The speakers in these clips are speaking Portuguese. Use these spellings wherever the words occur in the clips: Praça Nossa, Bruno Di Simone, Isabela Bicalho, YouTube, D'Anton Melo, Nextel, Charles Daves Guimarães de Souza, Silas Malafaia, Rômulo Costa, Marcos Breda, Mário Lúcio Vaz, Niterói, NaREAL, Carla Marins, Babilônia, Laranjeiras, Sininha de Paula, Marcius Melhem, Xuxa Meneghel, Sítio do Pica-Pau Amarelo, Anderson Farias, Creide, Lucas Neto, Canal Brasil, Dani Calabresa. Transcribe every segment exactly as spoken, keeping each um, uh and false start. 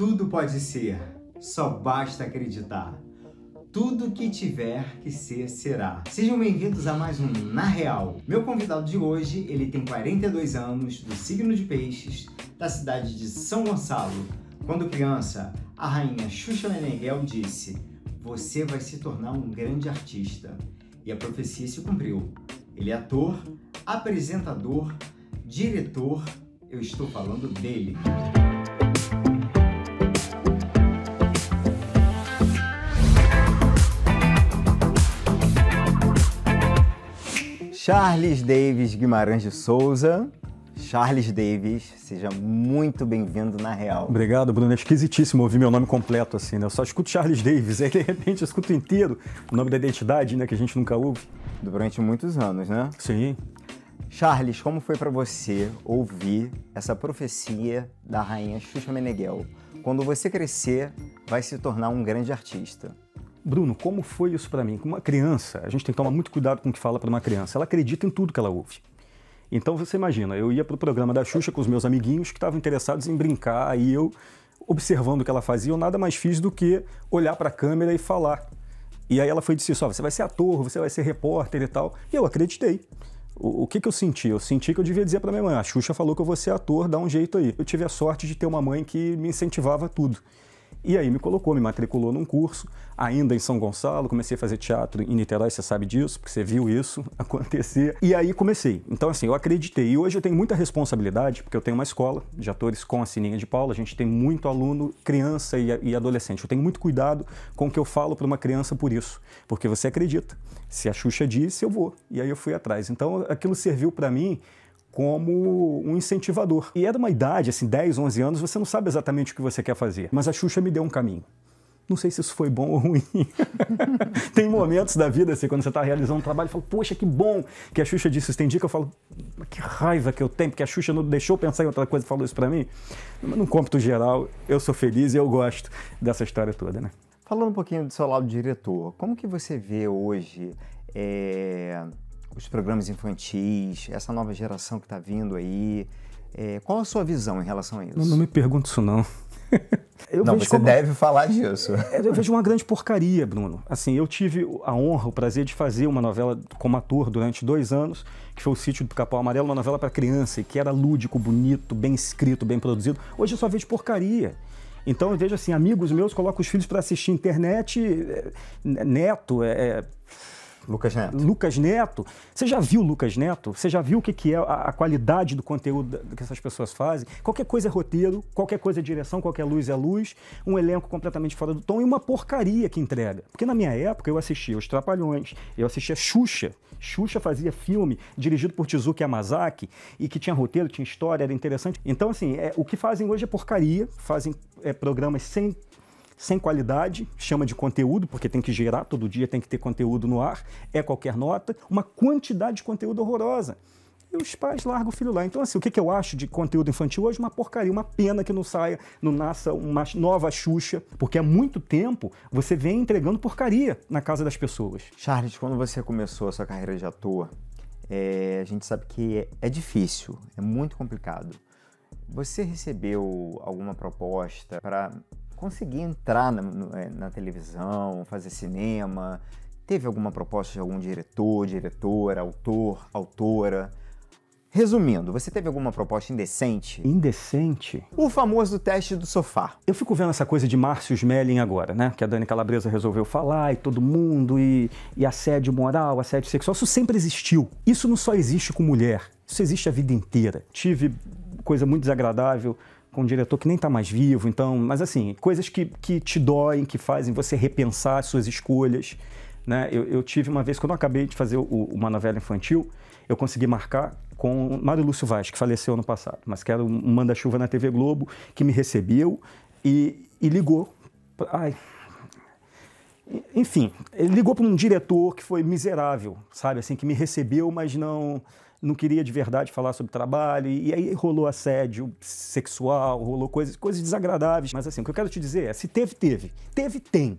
Tudo pode ser, só basta acreditar. Tudo que tiver que ser, será. Sejam bem-vindos a mais um Na Real. Meu convidado de hoje, ele tem quarenta e dois anos, do signo de peixes, da cidade de São Gonçalo. Quando criança, a rainha Xuxa Meneghel disse: "Você vai se tornar um grande artista." E a profecia se cumpriu. Ele é ator, apresentador, diretor. Eu estou falando dele. Charles Daves Guimarães de Souza. Charles Daves, seja muito bem-vindo na Real. Obrigado, Bruno. É esquisitíssimo ouvir meu nome completo assim, né? Eu só escuto Charles Daves, aí de repente eu escuto inteiro o nome da identidade, né? Que a gente nunca ouve. Durante muitos anos, né? Sim. Charles, como foi para você ouvir essa profecia da rainha Xuxa Meneghel? Quando você crescer, vai se tornar um grande artista. Bruno, como foi isso para mim? Como uma criança, a gente tem que tomar muito cuidado com o que fala para uma criança. Ela acredita em tudo que ela ouve. Então, você imagina, eu ia para o programa da Xuxa com os meus amiguinhos que estavam interessados em brincar e eu, observando o que ela fazia, eu nada mais fiz do que olhar para a câmera e falar. E aí ela foi e disse, ó, você vai ser ator, você vai ser repórter e tal. E eu acreditei. O, o que, que eu senti? Eu senti que eu devia dizer para minha mãe, a Xuxa falou que eu vou ser ator, dá um jeito aí. Eu tive a sorte de ter uma mãe que me incentivava a tudo. E aí me colocou, me matriculou num curso, ainda em São Gonçalo, comecei a fazer teatro em Niterói, você sabe disso, porque você viu isso acontecer. E aí comecei. Então, assim, eu acreditei. E hoje eu tenho muita responsabilidade, porque eu tenho uma escola de atores com a Sininha de Paula, a gente tem muito aluno, criança e adolescente. Eu tenho muito cuidado com o que eu falo para uma criança por isso, porque você acredita. Se a Xuxa disse, eu vou. E aí eu fui atrás. Então, aquilo serviu para mim como um incentivador. E era uma idade, assim, dez, onze anos, você não sabe exatamente o que você quer fazer. Mas a Xuxa me deu um caminho. Não sei se isso foi bom ou ruim. Tem momentos da vida, assim, quando você está realizando um trabalho, eu falo, poxa, que bom que a Xuxa disse isso. Tem dia que eu falo, que raiva que eu tenho, porque a Xuxa não deixou eu pensar em outra coisa e falou isso para mim. Mas no cômputo geral, eu sou feliz e eu gosto dessa história toda, né? Falando um pouquinho do seu lado diretor, como que você vê hoje é... os programas infantis, essa nova geração que está vindo aí? É, qual a sua visão em relação a isso? Não, não me pergunto isso, não. Eu não, você como... deve falar disso. Eu vejo uma grande porcaria, Bruno. Assim, eu tive a honra, o prazer de fazer uma novela como ator durante dois anos, que foi o Sítio do Pica-Pau Amarelo, uma novela para criança, que era lúdico, bonito, bem escrito, bem produzido. Hoje eu só vejo porcaria. Então eu vejo assim, amigos meus colocam os filhos para assistir internet, é, neto, é... Lucas Neto. Lucas Neto. Você já viu Lucas Neto? Você já viu o que, que é a, a qualidade do conteúdo que essas pessoas fazem? Qualquer coisa é roteiro, qualquer coisa é direção, qualquer luz é luz, um elenco completamente fora do tom e uma porcaria que entrega. Porque na minha época eu assistia Os Trapalhões, eu assistia Xuxa. Xuxa fazia filme dirigido por Tizuki Yamazaki e que tinha roteiro, tinha história, era interessante. Então, assim, é, o que fazem hoje é porcaria, fazem é, programas sem... sem qualidade, chama de conteúdo, porque tem que gerar, todo dia tem que ter conteúdo no ar, é qualquer nota, uma quantidade de conteúdo horrorosa. E os pais largam o filho lá. Então, assim, o que, que eu acho de conteúdo infantil hoje? Uma porcaria, uma pena que não saia, não nasça uma nova Xuxa, porque há muito tempo você vem entregando porcaria na casa das pessoas. Charles, quando você começou a sua carreira de ator, é, a gente sabe que é difícil, é muito complicado. Você recebeu alguma proposta para... conseguir entrar na, na televisão, fazer cinema? Teve alguma proposta de algum diretor, diretora, autor, autora? Resumindo, você teve alguma proposta indecente? Indecente? O famoso teste do sofá. Eu fico vendo essa coisa de Marcius Melhem agora, né? Que a Dani Calabresa resolveu falar, e todo mundo, e, e assédio moral, assédio sexual. Isso sempre existiu. Isso não só existe com mulher. Isso existe a vida inteira. Tive coisa muito desagradável com um diretor que nem tá mais vivo, então... Mas assim, coisas que, que te doem, que fazem você repensar suas escolhas, né? Eu, eu tive uma vez, quando eu acabei de fazer o, uma novela infantil, eu consegui marcar com Mário Lúcio Vaz, que faleceu ano passado, mas que era um manda-chuva na T V Globo, que me recebeu e, e ligou. Ai... Enfim, ele ligou para um diretor que foi miserável, sabe? Assim, que me recebeu, mas não... não queria de verdade falar sobre trabalho, e aí rolou assédio sexual, rolou coisas, coisas desagradáveis. Mas assim, o que eu quero te dizer é, se teve, teve. Teve, tem.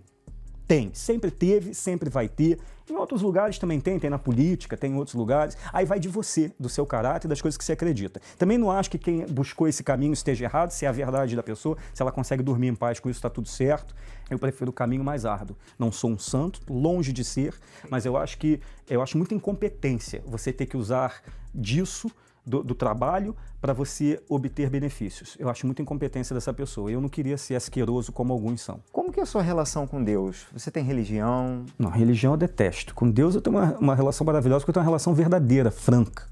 Tem, sempre teve, sempre vai ter. Em outros lugares também tem, tem na política, tem em outros lugares. Aí vai de você, do seu caráter, das coisas que você acredita. Também não acho que quem buscou esse caminho esteja errado, se é a verdade da pessoa, se ela consegue dormir em paz com isso, está tudo certo. Eu prefiro o caminho mais árduo. Não sou um santo, longe de ser, mas eu acho que, eu acho muita incompetência você ter que usar disso, Do, do trabalho, para você obter benefícios. Eu acho muita incompetência dessa pessoa. Eu não queria ser asqueroso como alguns são. Como que é a sua relação com Deus? Você tem religião? Não, religião eu detesto. Com Deus eu tenho uma, uma relação maravilhosa, porque eu tenho uma relação verdadeira, franca.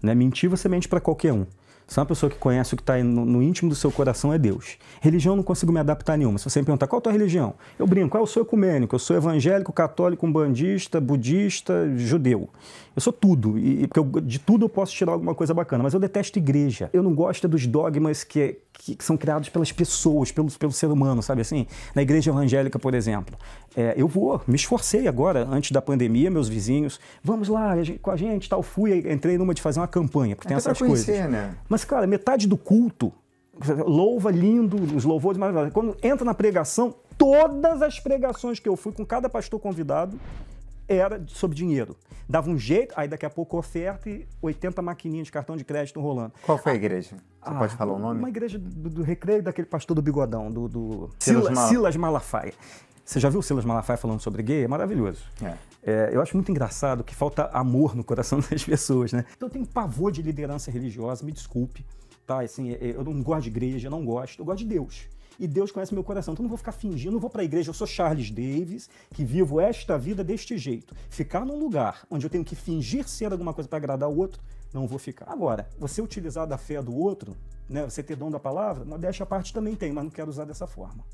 Né? Mentir, você mente para qualquer um. Se é uma pessoa que conhece o que está no, no íntimo do seu coração, é Deus. Religião eu não consigo me adaptar a nenhuma. Se você me perguntar qual é a tua religião, eu brinco, ah, eu sou ecumênico, eu sou evangélico, católico, umbandista, budista, judeu. Eu sou tudo, e porque eu, de tudo eu posso tirar alguma coisa bacana, mas eu detesto igreja. Eu não gosto dos dogmas que, que são criados pelas pessoas, pelo, pelo ser humano, sabe assim? Na igreja evangélica, por exemplo, é, eu vou, me esforcei agora, antes da pandemia, meus vizinhos, vamos lá com a gente, tal, fui, entrei numa de fazer uma campanha, porque tem essas coisas. Né? Mas, cara, metade do culto, louva lindo, os louvores maravilhosos. Quando entra na pregação, todas as pregações que eu fui, com cada pastor convidado, era sobre dinheiro. Dava um jeito, aí daqui a pouco oferta e oitenta maquininhas de cartão de crédito rolando. Qual foi a igreja? Você ah, pode falar o nome? Uma igreja do, do recreio daquele pastor do bigodão, do, do... Silas, Silas, Mal... Silas Malafaia. Você já viu o Silas Malafaia falando sobre gay? É maravilhoso. É. É, eu acho muito engraçado que falta amor no coração das pessoas, né? Então eu tenho pavor de liderança religiosa, me desculpe, tá? Assim, eu não gosto de igreja, não gosto, eu gosto de Deus. E Deus conhece meu coração, então não vou ficar fingindo, não vou para a igreja, eu sou Charles Daves, que vivo esta vida deste jeito. Ficar num lugar onde eu tenho que fingir ser alguma coisa para agradar o outro, não vou ficar. Agora, você utilizar da fé do outro, né, você ter dom da palavra, modéstia à parte também tem, mas não quero usar dessa forma.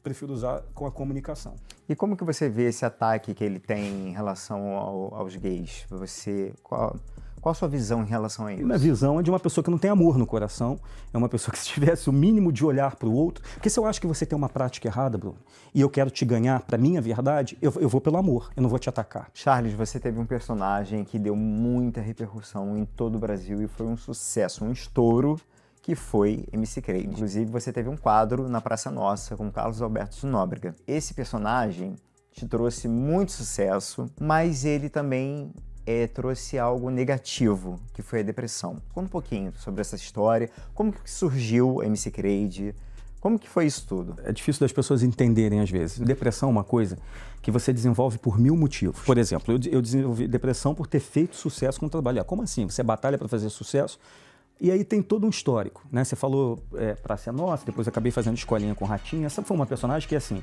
Prefiro usar com a comunicação. E como que você vê esse ataque que ele tem em relação ao, aos gays? Você... Qual... Qual a sua visão em relação a isso? Minha visão é de uma pessoa que não tem amor no coração, é uma pessoa que se tivesse o mínimo de olhar para o outro, porque se eu acho que você tem uma prática errada, Bruno, e eu quero te ganhar para minha verdade, eu, eu vou pelo amor, eu não vou te atacar. Charles, você teve um personagem que deu muita repercussão em todo o Brasil e foi um sucesso, um estouro, que foi M C Creio. Inclusive, você teve um quadro na Praça Nossa com Carlos Alberto Nóbrega. Esse personagem te trouxe muito sucesso, mas ele também... É, trouxe algo negativo, que foi a depressão. Conta um pouquinho sobre essa história, como que surgiu a M C Creio, como que foi isso tudo? É difícil das pessoas entenderem às vezes. Depressão é uma coisa que você desenvolve por mil motivos. Por exemplo, eu, eu desenvolvi depressão por ter feito sucesso com o trabalho. Como assim? Você batalha para fazer sucesso? E aí tem todo um histórico, né? Você falou é, Praça Nossa, depois eu acabei fazendo escolinha com Ratinha. Essa foi uma personagem que, assim,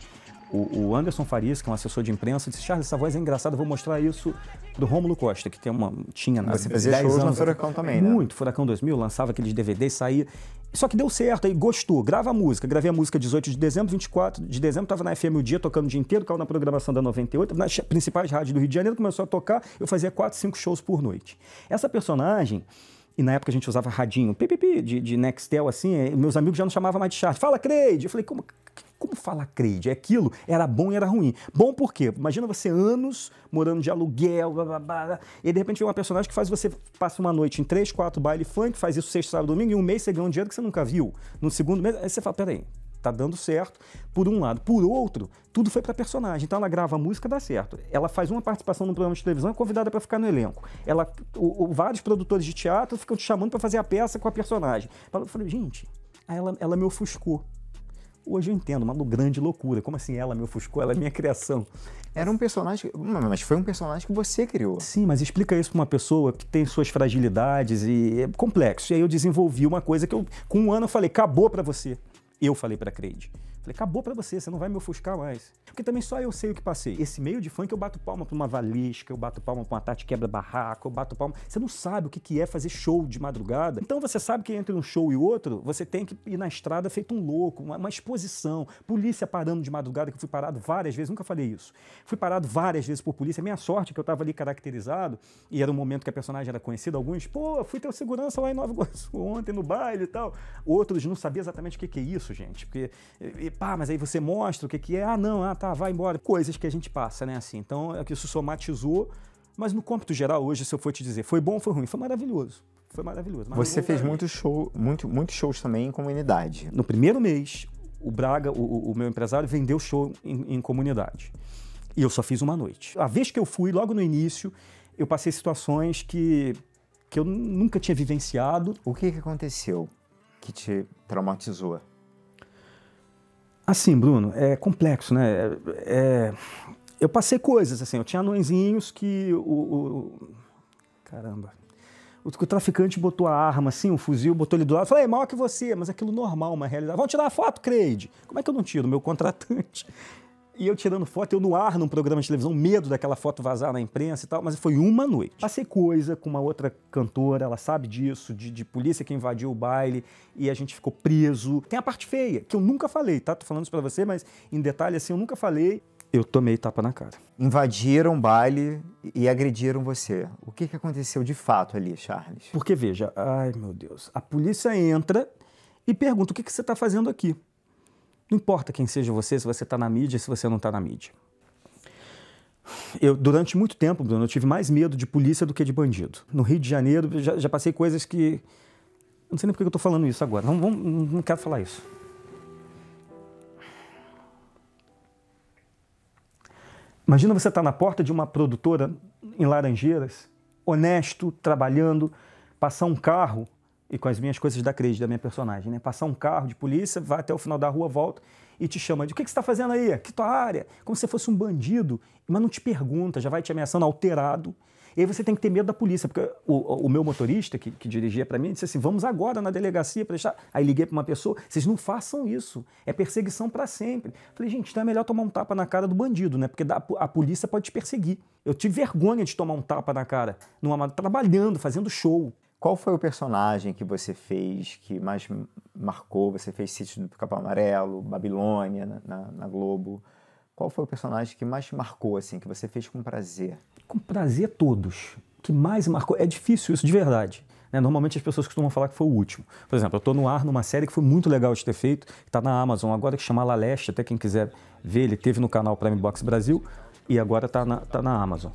o, o Anderson Farias, que é um assessor de imprensa, disse, Charles, essa voz é engraçada, eu vou mostrar isso do Rômulo Costa, que tem uma, tinha na, você fazia shows no Furacão também, né? Muito, Furacão dois mil, lançava aqueles D V Ds, saía. Só que deu certo, aí gostou, grava a música. Gravei a música dezoito de dezembro, vinte e quatro de dezembro, estava na F M o dia, tocando o dia inteiro, caiu na programação da noventa e oito, nas principais rádios do Rio de Janeiro, começou a tocar, eu fazia quatro, cinco shows por noite. Essa personagem... E na época a gente usava radinho, pipipi, de, de Nextel, assim, meus amigos já não chamavam mais de Charles. Fala, Creide! Eu falei, como, como fala, Creide? Aquilo era bom e era ruim. Bom por quê? Imagina você anos morando de aluguel, blá, blá, blá, e de repente vem uma personagem que faz você, passa uma noite em três, quatro baile funk, faz isso sexta, sábado, domingo, e um mês você ganha um dinheiro que você nunca viu. No segundo mês, aí você fala, peraí, tá dando certo, por um lado. Por outro, tudo foi pra personagem. Então ela grava a música, dá certo. Ela faz uma participação num programa de televisão, é convidada para ficar no elenco. Ela, o, o, vários produtores de teatro ficam te chamando para fazer a peça com a personagem. Eu falei, gente, aí ela, ela me ofuscou. Hoje eu entendo, uma grande loucura. Como assim ela me ofuscou? Ela é minha criação. Era um personagem... Mas foi um personagem que você criou. Sim, mas explica isso para uma pessoa que tem suas fragilidades e é complexo. E aí eu desenvolvi uma coisa que eu, com um ano, eu falei, acabou para você. Eu falei pra Creide. Falei, acabou pra você, você não vai me ofuscar mais. Porque também só eu sei o que passei. Esse meio de funk, eu bato palma pra uma Valisca, eu bato palma pra uma Tati Quebra-Barraco, eu bato palma... Você não sabe o que é fazer show de madrugada. Então você sabe que entre um show e outro, você tem que ir na estrada feito um louco, uma, uma exposição. Polícia parando de madrugada, que eu fui parado várias vezes, nunca falei isso. Fui parado várias vezes por polícia. Minha sorte que eu tava ali caracterizado, e era um momento que a personagem era conhecida. Alguns, pô, fui ter segurança lá em Nova Iguaçu ontem, no baile e tal. Outros não sabiam exatamente o que é isso, gente. Porque... Pá, mas aí você mostra o que, que é, ah não, ah tá, vai embora. Coisas que a gente passa, né, assim, então é que isso somatizou, mas no cômputo geral hoje, se eu for te dizer, foi bom ou foi ruim? Foi maravilhoso, foi maravilhoso. maravilhoso Você fez muitos show, muito, muito shows também em comunidade. No primeiro mês, o Braga, o, o meu empresário, vendeu show em, em comunidade. E eu só fiz uma noite. A vez que eu fui, logo no início, eu passei situações que, que eu nunca tinha vivenciado. O que que aconteceu que te traumatizou? Assim, Bruno, é complexo, né? É, eu passei coisas, assim, eu tinha anõezinhos que o... o caramba... O, o traficante botou a arma, assim, um fuzil, botou ele do lado, falei, maior que você, mas aquilo normal, uma realidade. Vamos tirar a foto, Creide? Como é que eu não tiro? Meu contratante. E eu tirando foto, eu no ar, num programa de televisão, medo daquela foto vazar na imprensa e tal, mas foi uma noite. Passei coisa com uma outra cantora, ela sabe disso, de, de polícia que invadiu o baile e a gente ficou preso. Tem a parte feia, que eu nunca falei, tá? Tô falando isso pra você, mas em detalhe, assim, eu nunca falei. Eu tomei tapa na cara. Invadiram o baile e agrediram você. O que que aconteceu de fato ali, Charles? Porque, veja, ai, meu Deus, a polícia entra e pergunta o que que você tá fazendo aqui. Não importa quem seja você, se você está na mídia, se você não está na mídia. Eu, durante muito tempo, Bruno, eu tive mais medo de polícia do que de bandido. No Rio de Janeiro, já, já passei coisas que... Eu não sei nem porque eu estou falando isso agora. Não, não, não quero falar isso. Imagina você estar na porta de uma produtora em Laranjeiras, honesto, trabalhando, passar um carro... E com as minhas coisas da Creide, da minha personagem, né? Passar um carro de polícia, vai até o final da rua, volta e te chama de o que que você está fazendo aí? Que tua área? Como se você fosse um bandido, mas não te pergunta, já vai te ameaçando alterado. E aí você tem que ter medo da polícia, porque o, o meu motorista que, que dirigia para mim disse assim, vamos agora na delegacia para deixar... Aí liguei para uma pessoa, vocês não façam isso, é perseguição para sempre. Falei, gente, então é melhor tomar um tapa na cara do bandido, né? Porque a, a polícia pode te perseguir. Eu tive vergonha de tomar um tapa na cara, numa, trabalhando, fazendo show. Qual foi o personagem que você fez, que mais marcou? Você fez Sítio do Pica-Pau Amarelo, Babilônia, na, na, na Globo. Qual foi o personagem que mais marcou, assim, que você fez com prazer? Com prazer todos. Que mais marcou? É difícil isso, de verdade. Né? Normalmente as pessoas costumam falar que foi o último. Por exemplo, eu estou no ar numa série que foi muito legal de ter feito, que está na Amazon agora, que chama La Leste, até quem quiser ver, ele teve no canal Prime Box Brasil e agora está na, tá na Amazon.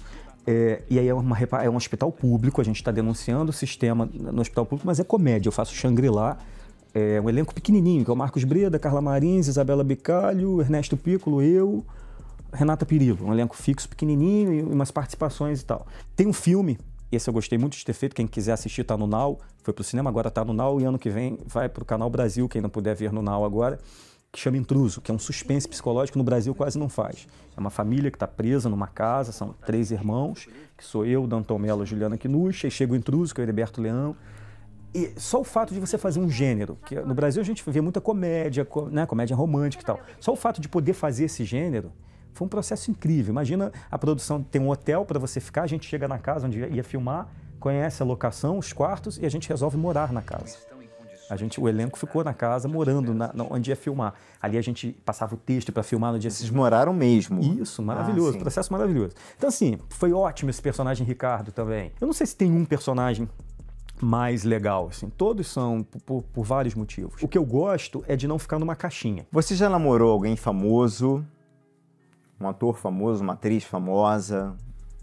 É, e aí é, uma, é um hospital público, a gente está denunciando o sistema no hospital público, mas é comédia, eu faço Xangri-Lá, é um elenco pequenininho, que é o Marcos Breda, Carla Marins, Isabela Bicalho, Ernesto Piccolo, eu, Renata Perillo, um elenco fixo pequenininho e umas participações e tal. Tem um filme, esse eu gostei muito de ter feito, quem quiser assistir está no NaREAL, foi pro cinema, agora está no NaREAL e ano que vem vai pro Canal Brasil, quem não puder ver no NaREAL agora, que chama Intruso, que é um suspense psicológico no Brasil quase não faz. É uma família que está presa numa casa, são três irmãos, que sou eu, D'Anton Melo, Juliana Quinucci, e chega o Intruso, que é o Heriberto Leão. E só o fato de você fazer um gênero, que no Brasil a gente vê muita comédia, né, comédia romântica e tal, só o fato de poder fazer esse gênero foi um processo incrível. Imagina a produção, tem um hotel para você ficar, a gente chega na casa onde ia filmar, conhece a locação, os quartos, e a gente resolve morar na casa. A gente, o elenco ficou na casa, morando na, na, onde ia filmar. Ali a gente passava o texto para filmar no dia seguinte. Vocês moraram mesmo? Isso, maravilhoso, ah, processo maravilhoso. Então, assim, foi ótimo esse personagem Ricardo também. Eu não sei se tem um personagem mais legal, assim. Todos são, por, por vários motivos. O que eu gosto é de não ficar numa caixinha. Você já namorou alguém famoso? Um ator famoso, uma atriz famosa?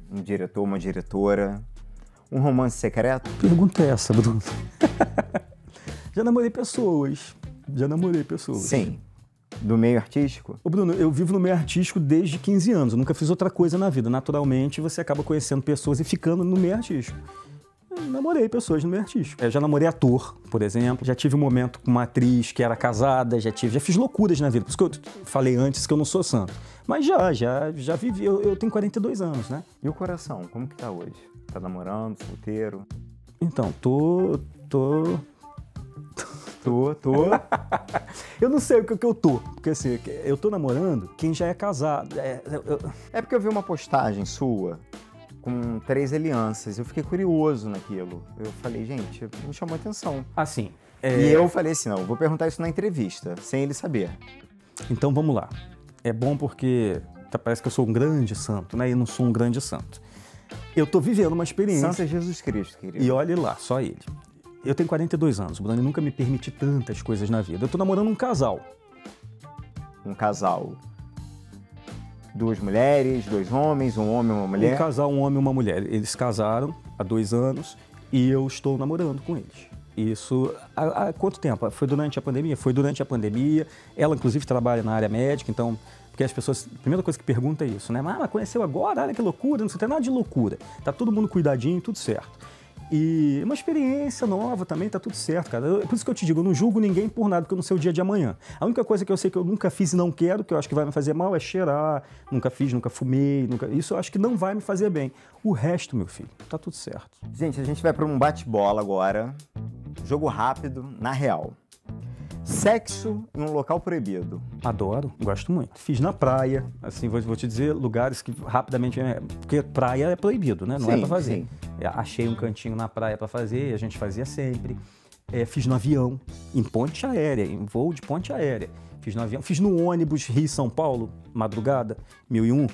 Um diretor, uma diretora? Um romance secreto? Pergunta é essa, Bruno. Já namorei pessoas, já namorei pessoas. Sim. Do meio artístico? Ô Bruno, eu vivo no meio artístico desde quinze anos, eu nunca fiz outra coisa na vida. Naturalmente, você acaba conhecendo pessoas e ficando no meio artístico. Eu namorei pessoas no meio artístico. Eu já namorei ator, por exemplo. Já tive um momento com uma atriz que era casada, já tive, já fiz loucuras na vida. Por isso que eu falei antes que eu não sou santo. Mas já, já, já vivi. Eu, eu tenho quarenta e dois anos, né? E o coração, como que tá hoje? Tá namorando, solteiro? Então, tô... tô... Tô, tô. Eu não sei o que, o que eu tô, porque assim, eu tô namorando quem já é casado. É, eu... é porque eu vi uma postagem sua com três alianças, eu fiquei curioso naquilo. Eu falei, gente, me chamou a atenção. Assim. É... E eu falei assim, não, vou perguntar isso na entrevista, sem ele saber. Então vamos lá. É bom porque parece que eu sou um grande santo, né? E eu não sou um grande santo. Eu tô vivendo uma experiência. Santo é Jesus Cristo, querido. E olhe lá, só ele. Eu tenho quarenta e dois anos, o Bruno nunca me permite tantas coisas na vida. Eu tô namorando um casal. Um casal? Duas mulheres, dois homens, um homem e uma mulher? Um casal, um homem e uma mulher. Eles casaram há dois anos e eu estou namorando com eles. Isso. Há, há quanto tempo? Foi durante a pandemia? Foi durante a pandemia. Ela, inclusive, trabalha na área médica, então... Porque as pessoas... A primeira coisa que pergunta é isso, né? Mas conheceu agora? Olha que loucura. Não sei, tem nada de loucura. Tá todo mundo cuidadinho, tudo certo. E uma experiência nova também, tá tudo certo, cara. Por isso que eu te digo, eu não julgo ninguém por nada, porque eu não sei o dia de amanhã. A única coisa que eu sei que eu nunca fiz e não quero, que eu acho que vai me fazer mal, é cheirar. Nunca fiz, nunca fumei, nunca... Isso eu acho que não vai me fazer bem. O resto, meu filho, tá tudo certo. Gente, a gente vai para um bate-bola agora. Jogo rápido, na real. Sexo em um local proibido. Adoro, gosto muito. Fiz na praia, assim, vou, vou te dizer, lugares que rapidamente... Porque praia é proibido, né? Não sim, é pra fazer. Sim. Achei um cantinho na praia pra fazer, a gente fazia sempre. É, fiz no avião, em ponte aérea, em voo de ponte aérea. Fiz no avião, fiz no ônibus Rio-São Paulo, madrugada, mil e um.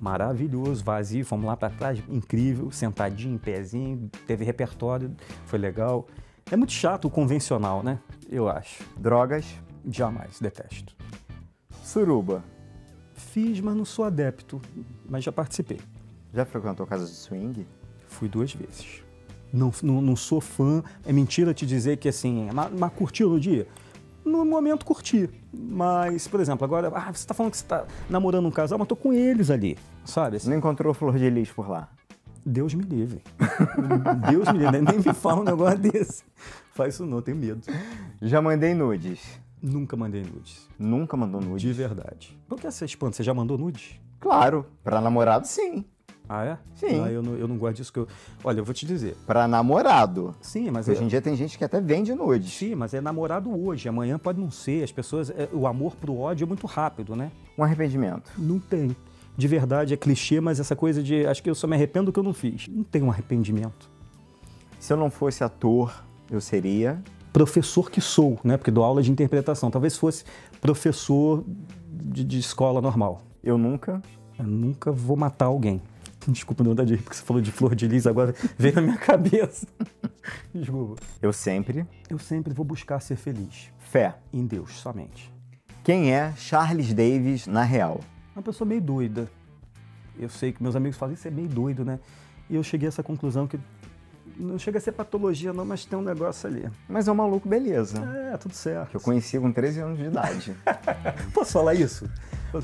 Maravilhoso, vazio, fomos lá pra trás, incrível, sentadinho, em pezinho, teve repertório, foi legal. É muito chato o convencional, né? Eu acho. Drogas? Jamais, detesto. Suruba? Fiz, mas não sou adepto, mas já participei. Já frequentou casas de swing? Fui duas vezes. Não, não, não sou fã, é mentira te dizer que assim, mas, mas curtiu no dia? No momento curti, mas, por exemplo, agora, ah, você tá falando que você tá namorando um casal, mas tô com eles ali, sabe? Assim. Não encontrou flor de lis por lá? Deus me livre. Deus me livre. Nem me fala um negócio desse. Faz isso não, tenho medo. Já mandei nudes? Nunca mandei nudes. Nunca mandou nudes? De verdade. Por que essa espanto? Você já mandou nudes? Claro. Pra namorado, sim. Ah, é? Sim. Não, eu, não, eu não guardo isso que eu... Olha, eu vou te dizer. Pra namorado. Sim, mas... Hoje é... em dia tem gente que até vende nudes. Sim, mas é namorado hoje. Amanhã pode não ser. As pessoas... O amor pro ódio é muito rápido, né? Um arrependimento? Não tem. De verdade, é clichê, mas essa coisa de acho que eu só me arrependo do que eu não fiz. Não tem um arrependimento. Se eu não fosse ator, eu seria... Professor que sou, né? Porque dou aula de interpretação. Talvez fosse professor de, de escola normal. Eu nunca? Eu nunca vou matar alguém. Desculpa, não dá de rir, porque você falou de flor de lis, agora veio na minha cabeça. Desculpa. Eu sempre? Eu sempre vou buscar ser feliz. Fé? Em Deus, somente. Quem é Charles Daves na real? Uma pessoa meio doida. Eu sei que meus amigos falam, isso é meio doido, né? E eu cheguei a essa conclusão que não chega a ser patologia não, mas tem um negócio ali. Mas é um maluco, beleza. É, tudo certo. Eu conheci com treze anos de idade. Posso falar isso?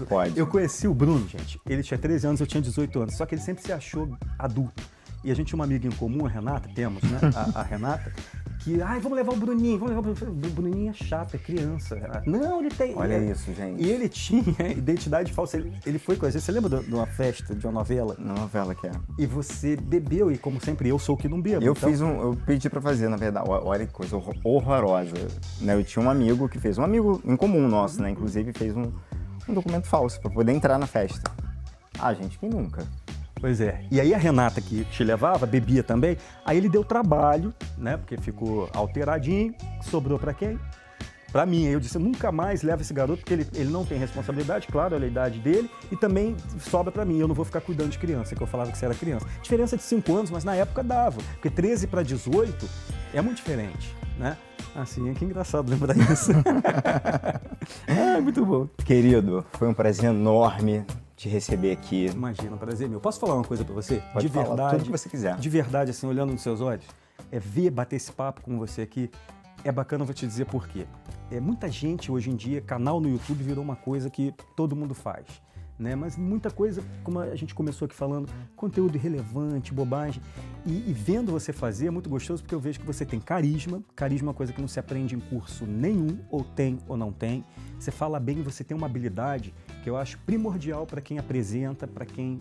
Pode. Eu conheci o Bruno, gente. Ele tinha treze anos, eu tinha dezoito anos. Só que ele sempre se achou adulto. E a gente tinha uma amiga em comum, a Renata, temos, né? A, a Renata. Que, ai, vamos levar o Bruninho, vamos levar o Bruninho. O Bruninho é chato, é criança. Né? Não, ele tem... Olha ele, isso, gente. E ele tinha identidade falsa. Ele, ele foi com a gente. Você lembra de uma festa, de uma novela? Uma novela que é. E você bebeu, e como sempre, eu sou o que não bebo. Eu então... fiz um... Eu pedi pra fazer, na verdade. Olha que coisa horrorosa. Né? Eu tinha um amigo que fez... Um amigo em comum nosso, né? Inclusive, fez um, um documento falso pra poder entrar na festa. Ah, gente, quem nunca? Pois é. E aí a Renata, que te levava, bebia também, aí ele deu trabalho, né? Porque ficou alteradinho, sobrou pra quem? Pra mim. Aí eu disse, nunca mais leva esse garoto, porque ele, ele não tem responsabilidade, claro, olha a idade dele, e também sobra pra mim, eu não vou ficar cuidando de criança, que eu falava que você era criança. Diferença de cinco anos, mas na época dava, porque treze pra dezoito é muito diferente, né? Assim, é que engraçado lembrar isso. É, muito bom. Querido, foi um prazer enorme te receber aqui. Imagina, prazer meu. Posso falar uma coisa pra você? Pode de falar, verdade, tudo que você quiser. De verdade, assim, olhando nos seus olhos, é ver, bater esse papo com você aqui, é bacana, eu vou te dizer por quê. É, muita gente hoje em dia, canal no YouTube virou uma coisa que todo mundo faz, né? Mas muita coisa, como a gente começou aqui falando, conteúdo irrelevante, bobagem, e, e vendo você fazer é muito gostoso, porque eu vejo que você tem carisma, carisma é uma coisa que não se aprende em curso nenhum, ou tem ou não tem. Você fala bem, você tem uma habilidade que eu acho primordial para quem apresenta, para quem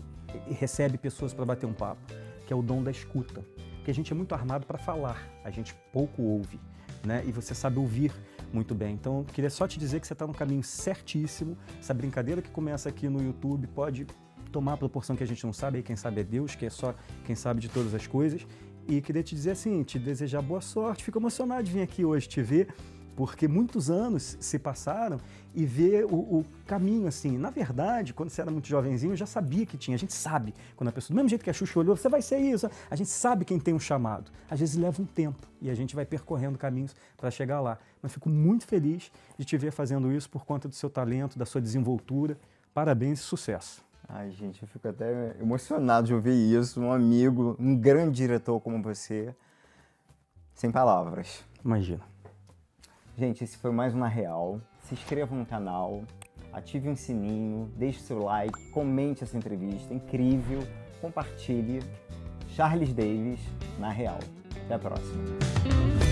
recebe pessoas para bater um papo, que é o dom da escuta. Porque a gente é muito armado para falar, a gente pouco ouve, né? E você sabe ouvir muito bem. Então, eu queria só te dizer que você está no caminho certíssimo. Essa brincadeira que começa aqui no YouTube pode tomar a proporção que a gente não sabe, aí quem sabe é Deus, que é só quem sabe de todas as coisas. E queria te dizer assim, te desejar boa sorte, fico emocionado de vir aqui hoje te ver, porque muitos anos se passaram e ver o, o caminho, assim, na verdade, quando você era muito jovenzinho, já sabia que tinha, a gente sabe, quando a pessoa, do mesmo jeito que a Xuxa olhou, você vai ser isso, a gente sabe quem tem um chamado, às vezes leva um tempo e a gente vai percorrendo caminhos para chegar lá, mas fico muito feliz de te ver fazendo isso por conta do seu talento, da sua desenvoltura, parabéns e sucesso. Ai, gente, eu fico até emocionado de ouvir isso, um amigo, um grande diretor como você, Sem palavras. Imagina. Gente, esse foi mais um Na Real. Se inscreva no canal, ative um sininho, deixe seu like, comente essa entrevista, incrível, compartilhe. Charles Daves, Na Real. Até a próxima.